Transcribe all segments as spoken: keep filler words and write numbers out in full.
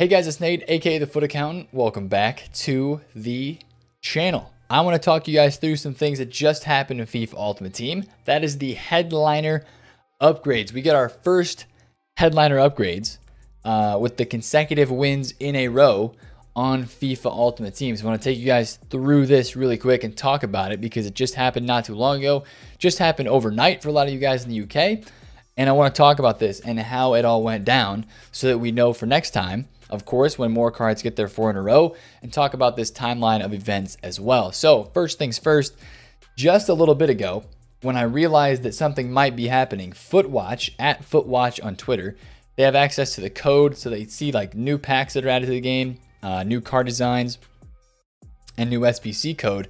Hey guys, it's Nate, aka The Foot Accountant. Welcome back to the channel. I want to talk you guys through some things that just happened in FIFA Ultimate Team. That is the headliner upgrades. We got our first headliner upgrades uh, with the consecutive wins in a row on FIFA Ultimate Team. So I want to take you guys through this really quick and talk about it because it just happened not too long ago. Just happened overnight for a lot of you guys in the U K. And I want to talk about this and how it all went down so that we know for next time, of course, when more cards get there four in a row, and talk about this timeline of events as well. So first things first, just a little bit ago, when I realized that something might be happening, Footwatch, at Footwatch on Twitter, they have access to the code so they see like new packs that are added to the game, uh, new card designs, and new S P C code.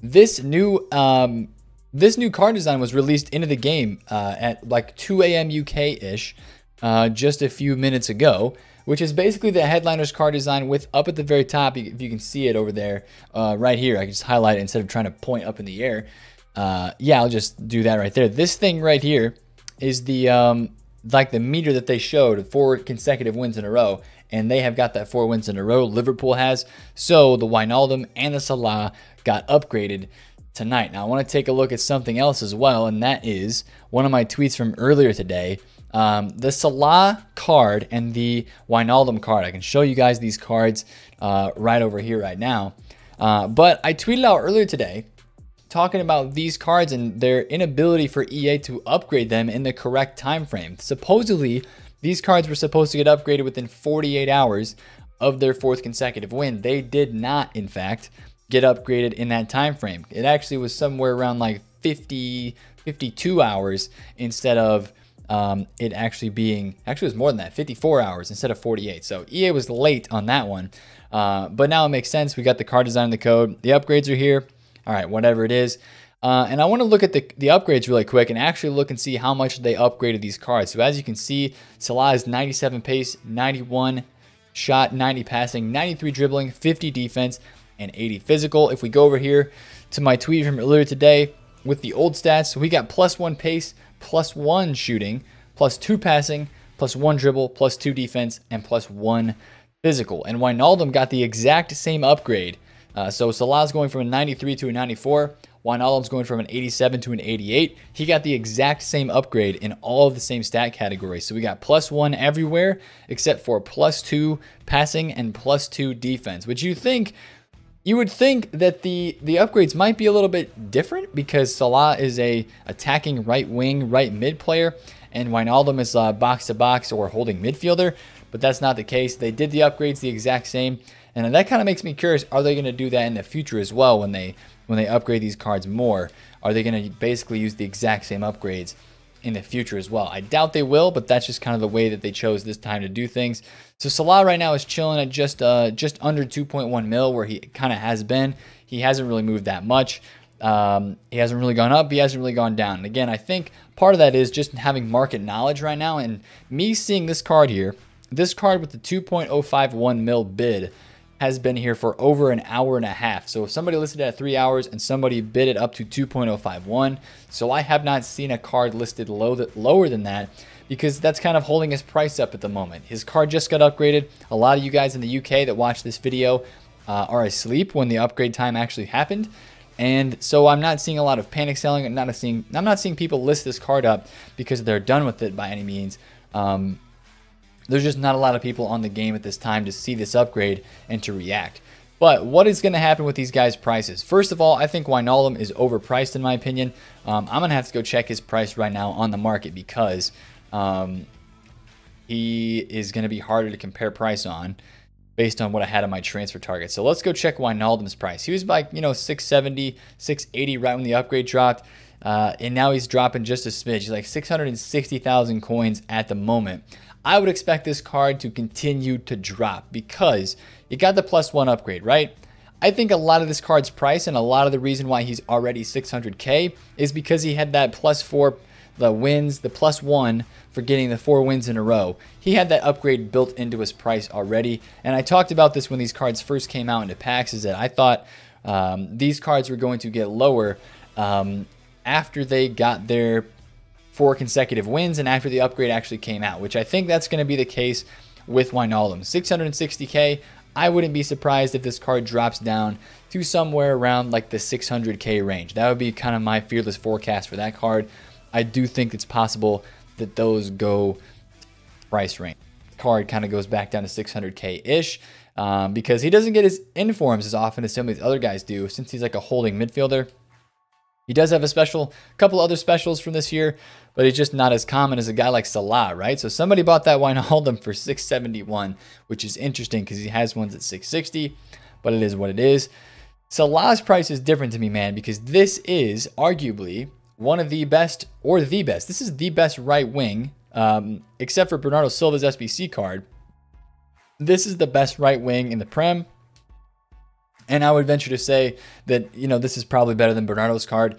This new... Um, This new card design was released into the game uh, at like two A M U K-ish uh, just a few minutes ago, which is basically the Headliners card design with up at the very top, if you can see it over there, uh, right here. I can just highlight it instead of trying to point up in the air. Uh, yeah, I'll just do that right there. This thing right here is the um, like the meter that they showed, four consecutive wins in a row, and they have got that four wins in a row. Liverpool has, so the Wijnaldum and the Salah got upgraded tonight. Now I want to take a look at something else as well, and that is one of my tweets from earlier today. Um, the Salah card and the Wijnaldum card. I can show you guys these cards uh, right over here right now. Uh, but I tweeted out earlier today talking about these cards and their inability for E A to upgrade them in the correct time frame. Supposedly, these cards were supposed to get upgraded within forty-eight hours of their fourth consecutive win. They did not, in fact, get upgraded in that time frame. It actually was somewhere around like fifty, fifty-two hours instead of um, it actually being, actually it was more than that, fifty-four hours instead of forty-eight. So E A was late on that one, uh, but now it makes sense. We got the card design and the code. The upgrades are here. All right, whatever it is. Uh, and I want to look at the, the upgrades really quick and actually look and see how much they upgraded these cards. So as you can see, Salah is ninety-seven pace, ninety-one shot, ninety passing, ninety-three dribbling, fifty defense, and eighty physical. If we go over here to my tweet from earlier today with the old stats, we got plus one pace, plus one shooting, plus two passing, plus one dribble, plus two defense, and plus one physical. And Wijnaldum got the exact same upgrade. Uh, so Salah's going from a ninety-three to a ninety-four. Wijnaldum's going from an eighty-seven to an eighty-eight. He got the exact same upgrade in all of the same stat categories. So we got plus one everywhere except for plus two passing and plus two defense, which you think... You would think that the, the upgrades might be a little bit different because Salah is a attacking right wing, right mid player, and Wijnaldum is a box-to-box or holding midfielder, but that's not the case. They did the upgrades the exact same, and that kind of makes me curious, are they going to do that in the future as well when they, when they upgrade these cards more? Are they going to basically use the exact same upgrades in the future as well? I doubt they will, but that's just kind of the way that they chose this time to do things. So Salah right now is chilling at just uh, just under two point one mil, where he kind of has been. He hasn't really moved that much. Um, he hasn't really gone up. He hasn't really gone down. And again, I think part of that is just having market knowledge right now. And me seeing this card here, this card with the two point oh five one mil bid has been here for over an hour and a half. So if somebody listed at three hours and somebody bid it up to two point oh five one, so I have not seen a card listed low that, lower than that, because that's kind of holding his price up at the moment. His card just got upgraded. A lot of you guys in the U K that watch this video uh, are asleep when the upgrade time actually happened. And so I'm not seeing a lot of panic selling. I'm not seeing, I'm not seeing people list this card up because they're done with it by any means. Um, There's just not a lot of people on the game at this time to see this upgrade and to react. But what is going to happen with these guys' prices? First of all, I think Wijnaldum is overpriced in my opinion. Um, I'm going to have to go check his price right now on the market because um, he is going to be harder to compare price on based on what I had on my transfer target. So let's go check Wijnaldum's price. He was like, you know, six seventy, six eighty right when the upgrade dropped. Uh, and now he's dropping just a smidge. He's like six hundred sixty thousand coins at the moment. I would expect this card to continue to drop because you got the plus one upgrade, right? I think a lot of this card's price and a lot of the reason why he's already six hundred K is because he had that plus four, the wins, the plus one for getting the four wins in a row. He had that upgrade built into his price already. And I talked about this when these cards first came out into packs, is that I thought um, these cards were going to get lower um, after they got their... four consecutive wins and after the upgrade actually came out, which I think that's going to be the case with Wijnaldum. six hundred sixty K. I wouldn't be surprised if this card drops down to somewhere around like the six hundred K range. That would be kind of my fearless forecast for that card. I do think it's possible that those go price range. The card kind of goes back down to six hundred K-ish um, because he doesn't get his informs as often as some of these other guys do since he's like a holding midfielder. He does have a special, a couple other specials from this year, but it's just not as common as a guy like Salah, right? So somebody bought that Wijnaldum for six seventy-one, which is interesting because he has ones at six sixty, but it is what it is. Salah's price is different to me, man, because this is arguably one of the best or the best. This is the best right wing, um, except for Bernardo Silva's S B C card. This is the best right wing in the Prem. And I would venture to say that, you know, this is probably better than Bernardo's card,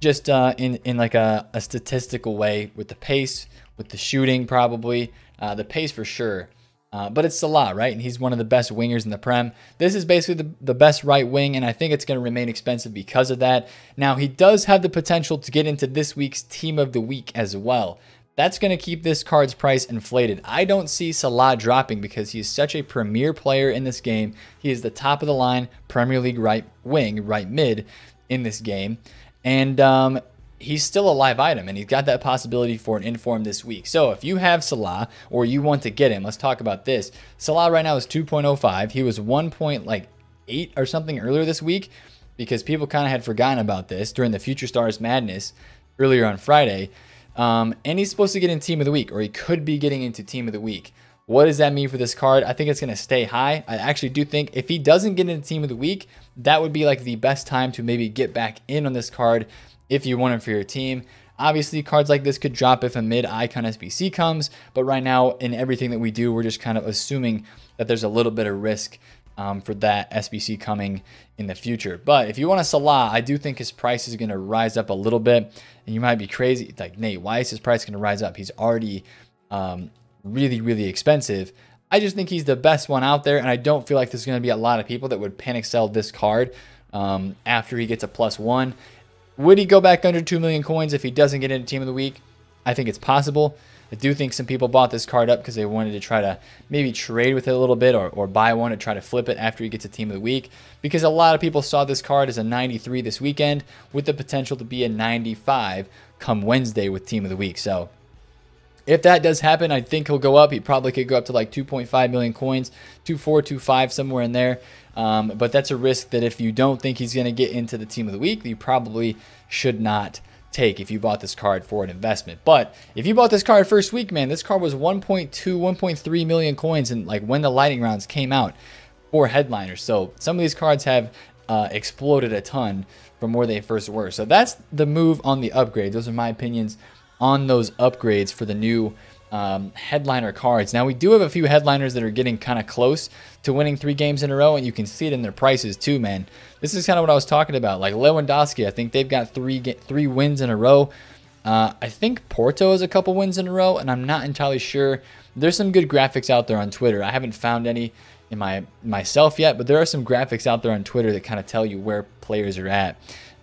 just uh, in, in like a, a statistical way with the pace, with the shooting probably, uh, the pace for sure. Uh, but it's Salah, right? And he's one of the best wingers in the Prem. This is basically the, the best right wing, and I think it's going to remain expensive because of that. Now, he does have the potential to get into this week's Team of the Week as well. That's going to keep this card's price inflated. I don't see Salah dropping because he is such a premier player in this game. He is the top of the line Premier League right wing, right mid in this game. And um, he's still a live item, and he's got that possibility for an inform this week. So if you have Salah or you want to get him, let's talk about this. Salah right now is two point oh five. He was one point eight or something earlier this week because people kind of had forgotten about this during the Future Stars Madness earlier on Friday. Um, and he's supposed to get in Team of the Week, or he could be getting into Team of the Week. What does that mean for this card? I think it's going to stay high. I actually do think if he doesn't get into Team of the Week, that would be like the best time to maybe get back in on this card if you want him for your team. Obviously, cards like this could drop if a mid-icon S B C comes, but right now in everything that we do, we're just kind of assuming that there's a little bit of risk Um, for that S B C coming in the future. But if you want a Salah, I do think his price is going to rise up a little bit. And you might be crazy, like, Nate, why is his price going to rise up? He's already um, really, really expensive. I just think he's the best one out there, and I don't feel like there's going to be a lot of people that would panic sell this card um, after he gets a plus one. Would he go back under two million coins if he doesn't get into Team of the Week? I think it's possible. I do think some people bought this card up because they wanted to try to maybe trade with it a little bit or, or buy one and try to flip it after he gets a Team of the Week, because a lot of people saw this card as a ninety-three this weekend with the potential to be a ninety-five come Wednesday with Team of the Week. So if that does happen, I think he'll go up. He probably could go up to like two point five million coins, two four, two five, somewhere in there. Um, but that's a risk that if you don't think he's going to get into the Team of the Week, you probably should not take if you bought this card for an investment. But if you bought this card first week, man, this card was one point two, one point three million coins, and like when the lightning rounds came out for Headliners. So some of these cards have uh, exploded a ton from where they first were. So that's the move on the upgrades. Those are my opinions on those upgrades for the new um, Headliner cards. Now, we do have a few Headliners that are getting kind of close to winning three games in a row, and you can see it in their prices too, man. This is kind of what I was talking about. Like Lewandowski, I think they've got three get, three wins in a row. Uh, I think Porto is a couple wins in a row, and I'm not entirely sure. There's some good graphics out there on Twitter. I haven't found any in my myself yet, but there are some graphics out there on Twitter that kind of tell you where players are at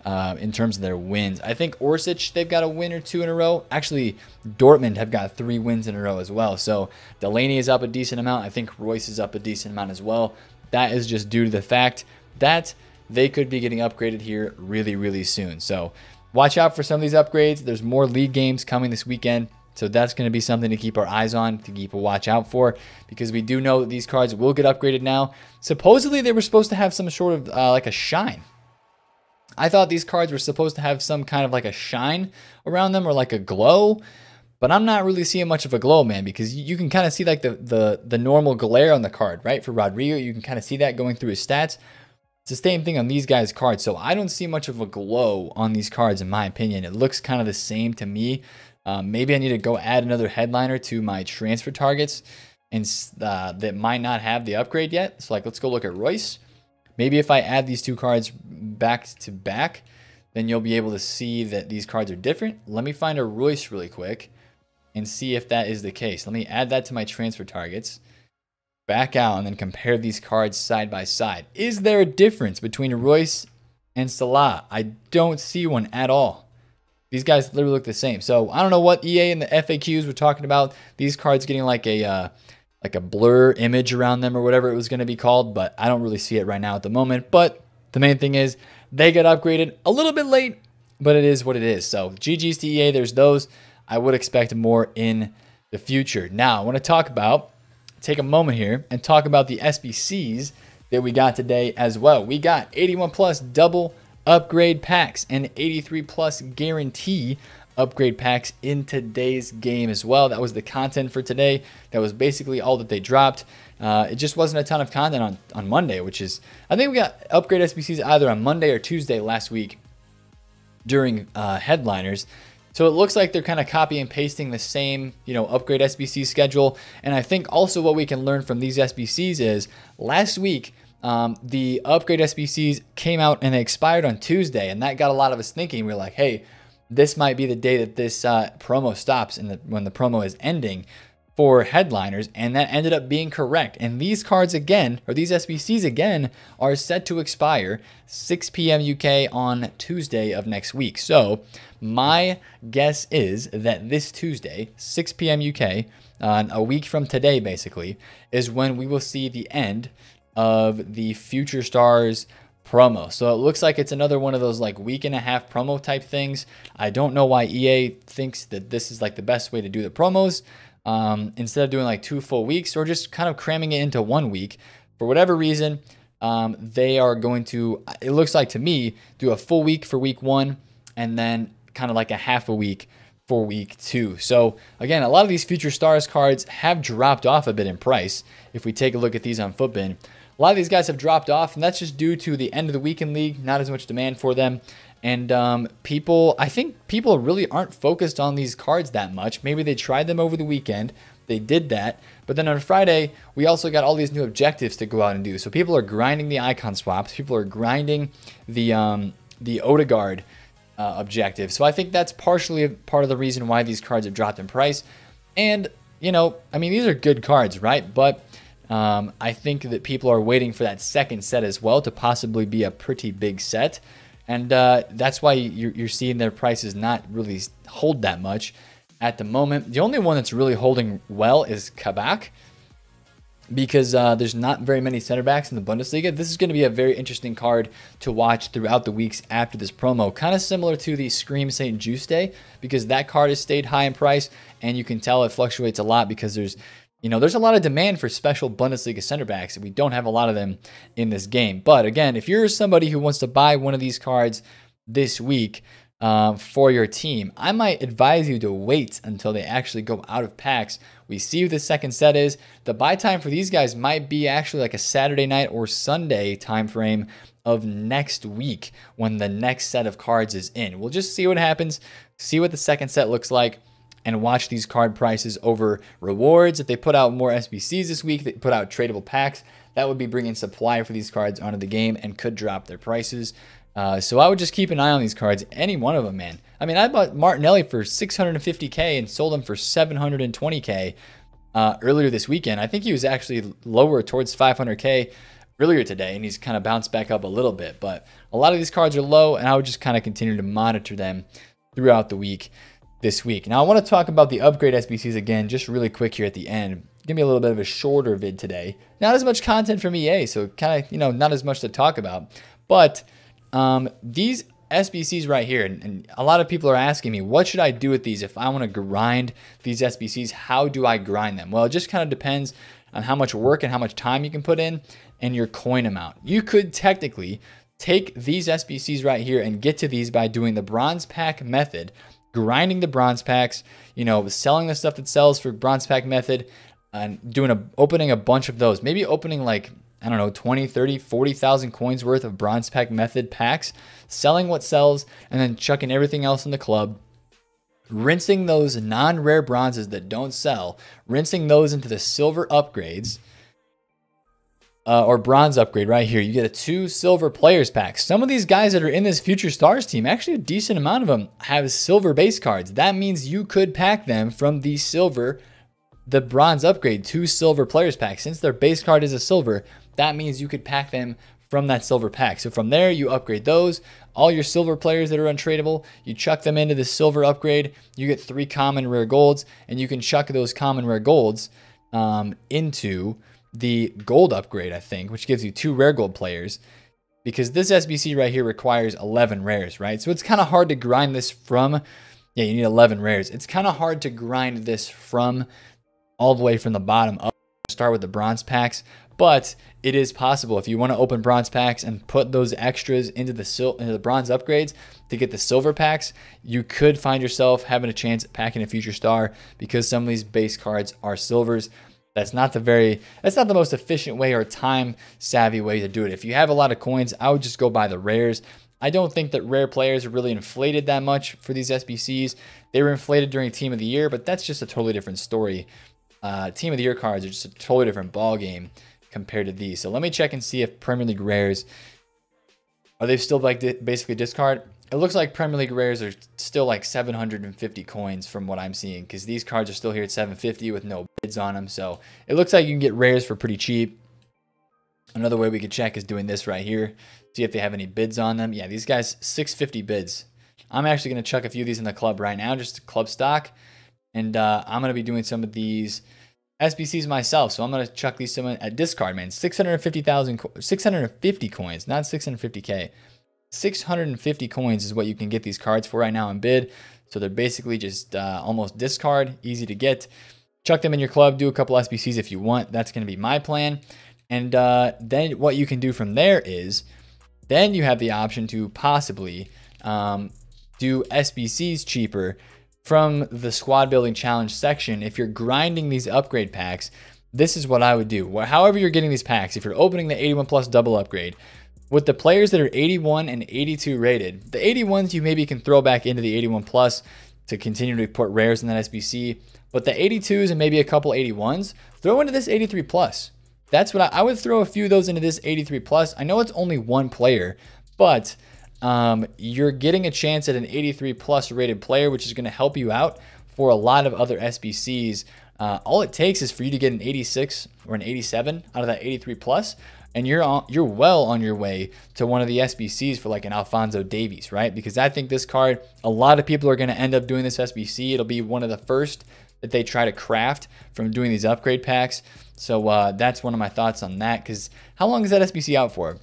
Uh, in terms of their wins. I think Orsic, they've got a win or two in a row. Actually, Dortmund have got three wins in a row as well. So Delaney is up a decent amount. I think Royce is up a decent amount as well. That is just due to the fact that they could be getting upgraded here really, really soon. So watch out for some of these upgrades. There's more league games coming this weekend. So that's going to be something to keep our eyes on, to keep a watch out for, because we do know that these cards will get upgraded now. Supposedly, they were supposed to have some sort of uh, like a shine. I thought these cards were supposed to have some kind of like a shine around them or like a glow, but I'm not really seeing much of a glow, man, because you can kind of see like the, the, the normal glare on the card, right? For Rodrigo, you can kind of see that going through his stats. It's the same thing on these guys' cards. So I don't see much of a glow on these cards, in my opinion. It looks kind of the same to me. Um, maybe I need to go add another Headliner to my transfer targets and uh, that might not have the upgrade yet. So like, let's go look at Royce. Maybe if I add these two cards back to back, then you'll be able to see that these cards are different. Let me find a Royce really quick and see if that is the case. Let me add that to my transfer targets, back out, and then compare these cards side by side. Is there a difference between Royce and Salah? I don't see one at all. These guys literally look the same. So I don't know what E A and the F A Qs were talking about. These cards getting like a... Uh, like a blur image around them or whatever it was going to be called, but I don't really see it right now at the moment. But the main thing is they got upgraded a little bit late, but it is what it is. So G G's to E A, there's those. I would expect more in the future. Now, I want to talk about, take a moment here and talk about the S B Cs that we got today as well. We got eighty-one plus double upgrade packs and eighty-three plus guarantee upgrade packs in today's game as well. That was the content for today. That was basically all that they dropped. Uh, it just wasn't a ton of content on, on Monday, which is, I think we got upgrade S B Cs either on Monday or Tuesday last week during uh, Headliners. So it looks like they're kind of copy and pasting the same, you know, upgrade S B C schedule. And I think also what we can learn from these S B Cs is last week, um, the upgrade S B Cs came out and they expired on Tuesday. And that got a lot of us thinking. We were like, hey, this might be the day that this uh, promo stops and the, when the promo is ending for Headliners. And that ended up being correct. And these cards again, or these S B Cs again, are set to expire six p m U K on Tuesday of next week. So my guess is that this Tuesday, six p m U K, uh, a week from today basically, is when we will see the end of the Future Stars promo. So it looks like it's another one of those like week and a half promo type things. I don't know why E A thinks that this is like the best way to do the promos, um, instead of doing like two full weeks or just kind of cramming it into one week. For whatever reason, um, they are going to, it looks like to me, do a full week for week one and then kind of like a half a week for week two. So again, a lot of these Future Stars cards have dropped off a bit in price. If we take a look at these on Footbin, a lot of these guys have dropped off, and that's just due to the end of the weekend league, not as much demand for them. And um, people, I think people really aren't focused on these cards that much. Maybe they tried them over the weekend. They did that. But then on Friday, we also got all these new objectives to go out and do. So people are grinding the icon swaps. People are grinding the, um, the Odegaard Uh, objective. So I think that's partially part of the reason why these cards have dropped in price. And, you know, I mean, these are good cards, right? But um, I think that people are waiting for that second set as well to possibly be a pretty big set. And uh, that's why you're, you're seeing their prices not really hold that much at the moment. The only one that's really holding well is Kabak, because uh, there's not very many center backs in the Bundesliga. This is going to be a very interesting card to watch throughout the weeks after this promo, kind of similar to the Scream Saint Juice Day, because that card has stayed high in price, and you can tell it fluctuates a lot because there's, you know, there's a lot of demand for special Bundesliga center backs, and we don't have a lot of them in this game. But again, if you're somebody who wants to buy one of these cards this week uh, for your team, I might advise you to wait until they actually go out of packs. We see who the second set is. The buy time for these guys might be actually like a Saturday night or Sunday time frame of next week when the next set of cards is in. We'll just see what happens, see what the second set looks like, and watch these card prices over rewards. If they put out more S B Cs this week, they put out tradable packs, that would be bringing supply for these cards onto the game and could drop their prices. Uh, so I would just keep an eye on these cards, any one of them, man. I mean, I bought Martinelli for six hundred fifty K and sold him for seven hundred twenty K uh, earlier this weekend. I think he was actually lower towards five hundred K earlier today, and he's kind of bounced back up a little bit. But a lot of these cards are low, and I would just kind of continue to monitor them throughout the week this week. Now, I want to talk about the upgrade S B Cs again, just really quick here at the end. Give me a little bit of a shorter vid today. Not as much content from E A, so kind of, you know, not as much to talk about. But Um, these S B Cs right here, and, and a lot of people are asking me, what should I do with these if I want to grind these S B Cs? How do I grind them? Well, it just kind of depends on how much work and how much time you can put in and your coin amount. You could technically take these S B Cs right here and get to these by doing the bronze pack method, grinding the bronze packs, you know, selling the stuff that sells for bronze pack method, and doing a, opening a bunch of those, maybe opening like, I don't know, twenty, thirty, forty thousand coins worth of bronze pack method packs, selling what sells, and then chucking everything else in the club, rinsing those non-rare bronzes that don't sell, rinsing those into the silver upgrades, uh, or bronze upgrade right here. You get a two silver players pack. Some of these guys that are in this Future Stars team, actually a decent amount of them have silver base cards. That means you could pack them from the silver, the bronze upgrade to silver players pack. Since their base card is a silver, that means you could pack them from that silver pack. So from there, you upgrade those. All your silver players that are untradeable, you chuck them into the silver upgrade. You get three common rare golds, and you can chuck those common rare golds um, into the gold upgrade, I think, which gives you two rare gold players, because this S B C right here requires eleven rares, right? So it's kind of hard to grind this from, yeah, you need eleven rares. It's kind of hard to grind this from all the way from the bottom up. Start with the bronze packs, but it is possible if you want to open bronze packs and put those extras into the sil into the bronze upgrades to get the silver packs. You could find yourself having a chance at packing a future star because some of these base cards are silvers. That's not the very, that's not the most efficient way or time savvy way to do it. If you have a lot of coins, I would just go buy the rares. I don't think that rare players are really inflated that much for these S B Cs. They were inflated during Team of the Year, but that's just a totally different story. Uh, Team of the Year cards are just a totally different ball game compared to these. So let me check and see if Premier League rares, are they still like basically discard? It looks like Premier League rares are still like seven hundred fifty coins from what I'm seeing, because these cards are still here at seven fifty with no bids on them. So it looks like you can get rares for pretty cheap. Another way we could check is doing this right here. See if they have any bids on them. Yeah, these guys, six fifty bids. I'm actually going to chuck a few of these in the club right now, just club stock. And uh, I'm going to be doing some of these S B Cs myself. So I'm going to chuck these some at discard, man. six hundred fifty thousand, six hundred fifty coins, not six hundred fifty K. six hundred fifty coins is what you can get these cards for right now in bid. So they're basically just uh, almost discard, easy to get. Chuck them in your club, do a couple S B Cs if you want. That's going to be my plan. And uh, then what you can do from there is then you have the option to possibly um, do S B Cs cheaper from the squad building challenge section. If you're grinding these upgrade packs, this is what I would do. However you're getting these packs, if you're opening the eighty-one plus double upgrade, with the players that are eighty-one and eighty-two rated, the eighty-ones you maybe can throw back into the eighty-one plus to continue to put rares in that S B C, but the eighty-twos and maybe a couple eighty-ones, throw into this eighty-three plus. That's what I, I would throw a few of those into this eighty-three plus. I know it's only one player, but Um, you're getting a chance at an eighty-three plus rated player, which is going to help you out for a lot of other S B Cs. Uh, all it takes is for you to get an eighty-six or an eighty-seven out of that eighty-three plus, and you're on, you're well on your way to one of the S B Cs for like an Alfonso Davies, right? Because I think this card, a lot of people are going to end up doing this S B C. It'll be one of the first that they try to craft from doing these upgrade packs. So uh, that's one of my thoughts on that. Because how long is that S B C out for?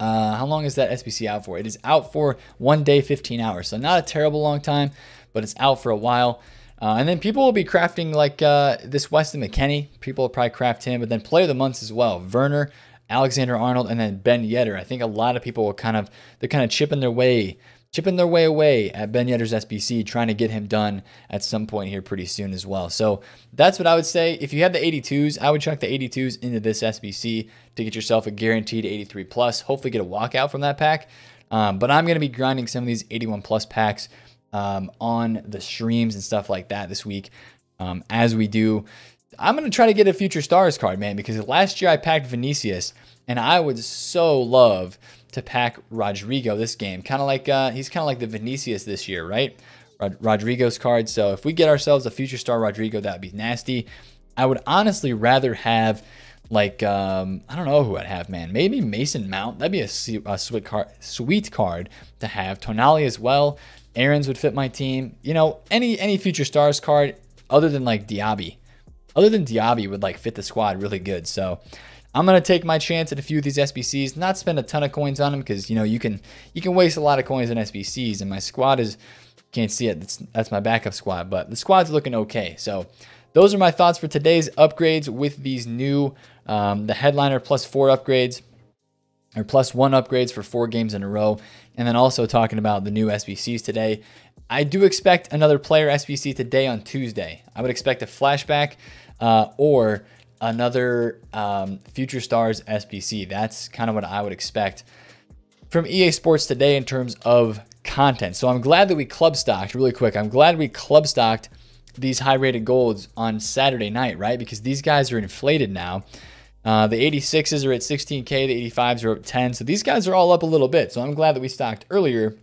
Uh, how long is that S B C out for? It is out for one day, fifteen hours. So not a terrible long time, but it's out for a while. Uh, and then people will be crafting like uh, this Weston McKenny. People will probably craft him, but then player of the months as well. Werner, Alexander Arnold, and then Ben Yedder. I think a lot of people will kind of, they're kind of chipping their way, chipping their way away at Ben Yedder's S B C, trying to get him done at some point here pretty soon as well. So that's what I would say. If you have the eighty-twos, I would chuck the eighty-twos into this S B C to get yourself a guaranteed eighty-three plus, hopefully get a walkout from that pack. Um, but I'm going to be grinding some of these eighty-one plus packs um, on the streams and stuff like that this week. Um, as we do, I'm going to try to get a Future Stars card, man, because last year I packed Vinicius, and I would so love to pack Rodrigo this game. Kind of like, uh, he's kind of like the Vinicius this year, right? Rod Rodrigo's card. So if we get ourselves a future star Rodrigo, that'd be nasty. I would honestly rather have like, um, I don't know who I'd have, man. Maybe Mason Mount. That'd be a, a sweet, car sweet card to have. Tonali as well. Aaron's would fit my team. You know, any, any future stars card other than like Diaby. Other than Diaby would like fit the squad really good. So I'm going to take my chance at a few of these S B Cs, not spend a ton of coins on them because, you know, you can you can waste a lot of coins on S B Cs, and my squad is, can't see it, that's, that's my backup squad, but the squad's looking okay. So those are my thoughts for today's upgrades with these new, um, the Headliner plus four upgrades, or plus one upgrades for four games in a row, and then also talking about the new S B Cs today. I do expect another player S B C today on Tuesday. I would expect a flashback uh, or another um, Future Stars S B C. That's kind of what I would expect from E A Sports today in terms of content. So I'm glad that we club stocked really quick. I'm glad we club stocked these high rated golds on Saturday night, right? Because these guys are inflated now. Uh, the eighty-sixes are at sixteen K, the eighty-fives are up ten. So these guys are all up a little bit. So I'm glad that we stocked earlier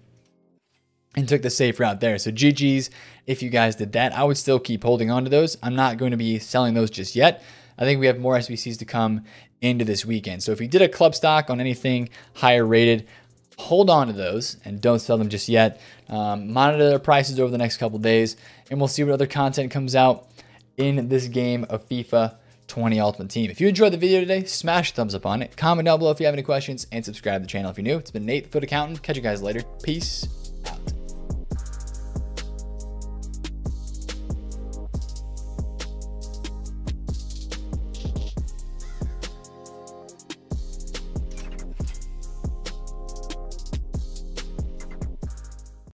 and took the safe route there. So G Gs, if you guys did that, I would still keep holding on to those. I'm not going to be selling those just yet. I think we have more S B Cs to come into this weekend. So if you did a club stock on anything higher rated, hold on to those and don't sell them just yet. Um, monitor their prices over the next couple days, and we'll see what other content comes out in this game of FIFA twenty Ultimate Team. If you enjoyed the video today, smash a thumbs up on it. Comment down below if you have any questions, and subscribe to the channel if you're new. It's been Nate, the Foot Accountant. Catch you guys later. Peace.